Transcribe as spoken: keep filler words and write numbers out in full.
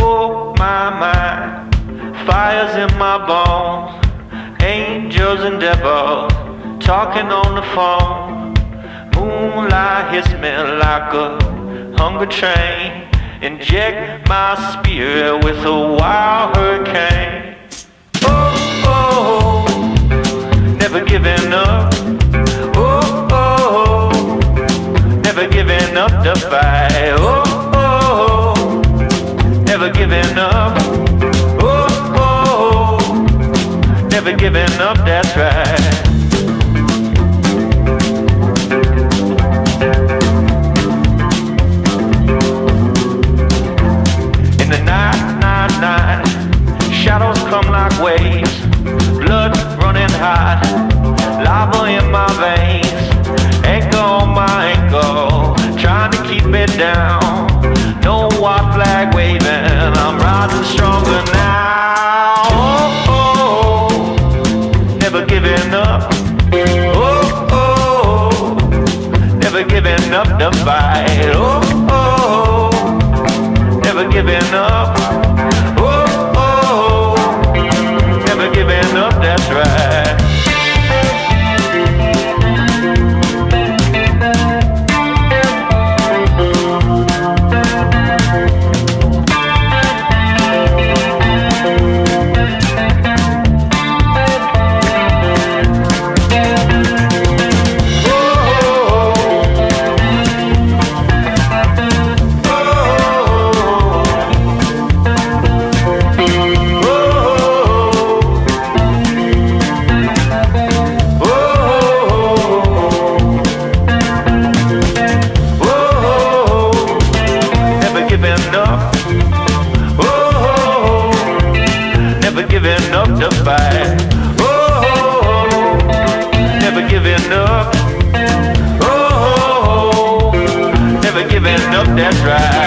Oh, my mind, fires in my bones, angels and devils talking on the phone. Moonlight hits me like a hunger train, inject my spirit with a wild hurricane. Never giving up, oh, oh, oh, never giving up the fight, oh, oh, oh, never giving up, oh, oh, oh, never giving up, that's right. In the night, night, night, shadows come like waves, blood running hot, lava in my veins, anchor on my ankle, trying to keep it down, no white flag waving, I'm rising stronger now, oh, oh, oh, never giving up, oh, oh, oh, never giving up the fight, oh, oh, oh, never giving up, oh, oh, never giving up, that's right. That's right.